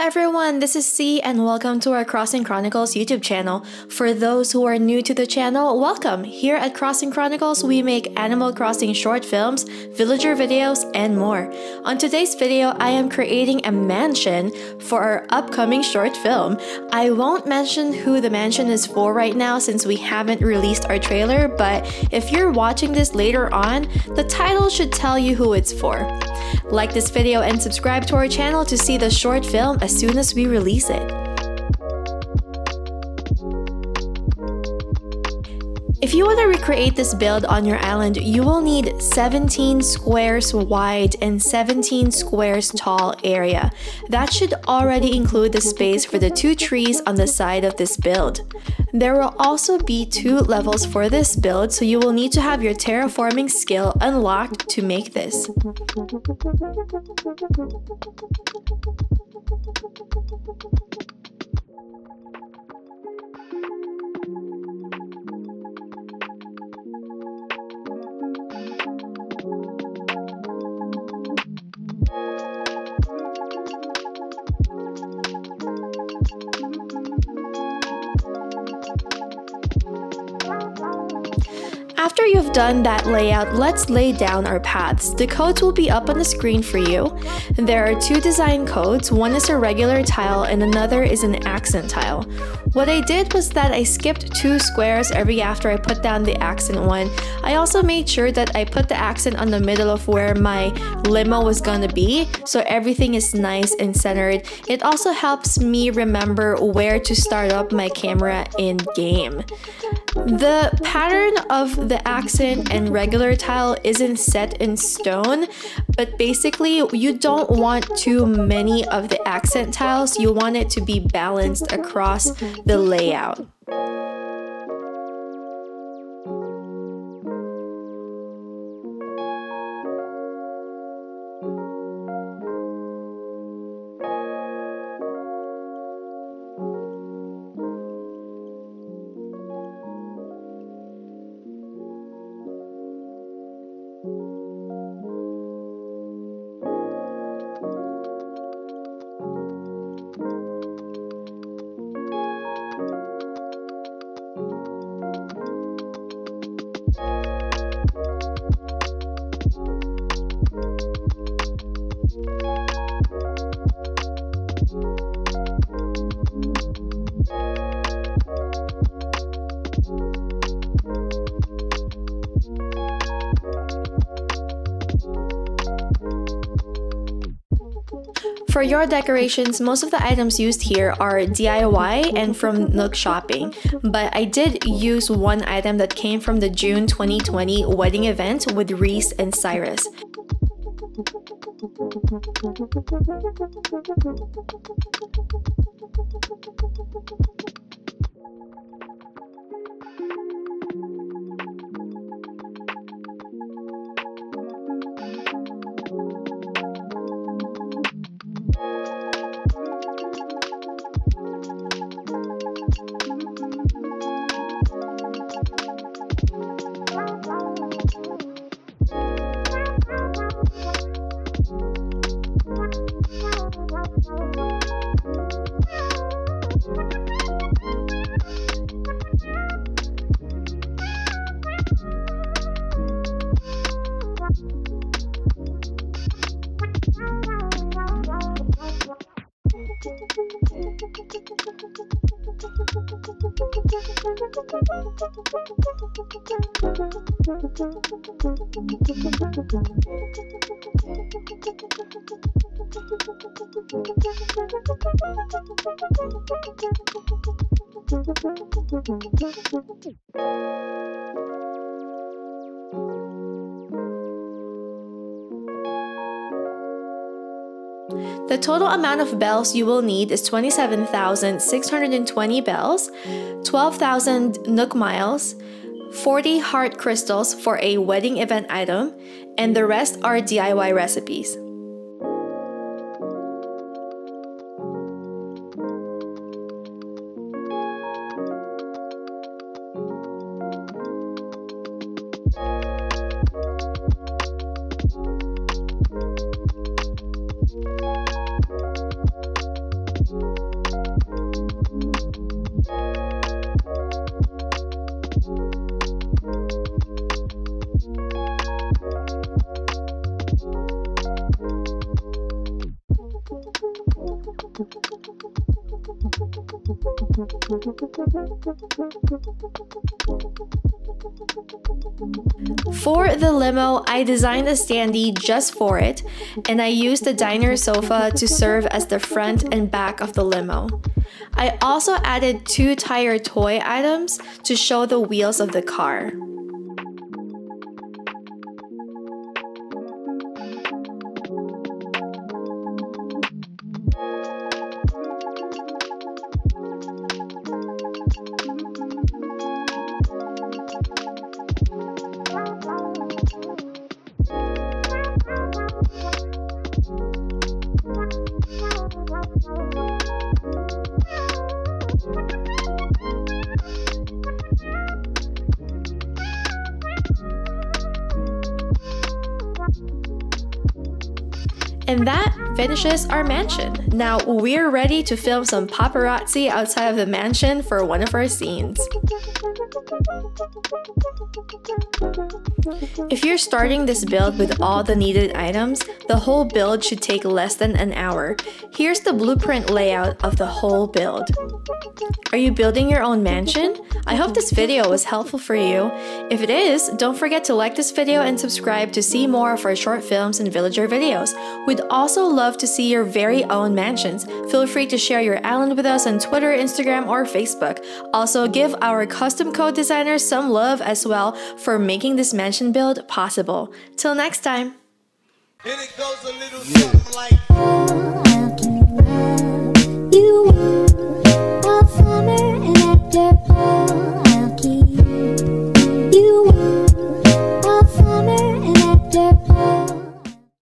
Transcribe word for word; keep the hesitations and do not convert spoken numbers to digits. Hello everyone, this is C and welcome to our Crossing Chronicles YouTube channel. For those who are new to the channel, welcome! Here at Crossing Chronicles, we make Animal Crossing short films, villager videos, and more. On today's video, I am creating a mansion for our upcoming short film. I won't mention who the mansion is for right now since we haven't released our trailer, but if you're watching this later on, the title should tell you who it's for. Like this video and subscribe to our channel to see the short film as soon as we release it. If you want to recreate this build on your island, you will need seventeen squares wide and seventeen squares tall area. That should already include the space for the two trees on the side of this build. There will also be two levels for this build, so you will need to have your terraforming skill unlocked to make this. After you've done that layout, let's lay down our paths. The codes will be up on the screen for you. There are two design codes, one is a regular tile and another is an accent tile. What I did was that I skipped two squares every after I put down the accent one. I also made sure that I put the accent on the middle of where my limo was gonna be, so everything is nice and centered. It also helps me remember where to start up my camera in game. The pattern of the accent and regular tile isn't set in stone, but basically you don't want too many of the accent tiles. You want it to be balanced across the layout. For your decorations, most of the items used here are D I Y and from Nook Shopping, but I did use one item that came from the June twenty twenty wedding event with Reese and Cyrus. The total amount of bells you will need is twenty-seven thousand six hundred twenty bells, twelve thousand Nook miles, forty heart crystals for a wedding event item, and the rest are D I Y recipes. For the limo, I designed a standee just for it, and I used the diner sofa to serve as the front and back of the limo. I also added two tire toy items to show the wheels of the car. And that finishes our mansion. Now we're ready to film some paparazzi outside of the mansion for one of our scenes. If you're starting this build with all the needed items, the whole build should take less than an hour. Here's the blueprint layout of the whole build. Are you building your own mansion? I hope this video was helpful for you. If it is, don't forget to like this video and subscribe to see more of our short films and villager videos. We'd also love to see your very own mansions. Feel free to share your island with us on Twitter, Instagram, or Facebook. Also, give our custom code designers some love as well for making this mansion build possible. Till next time!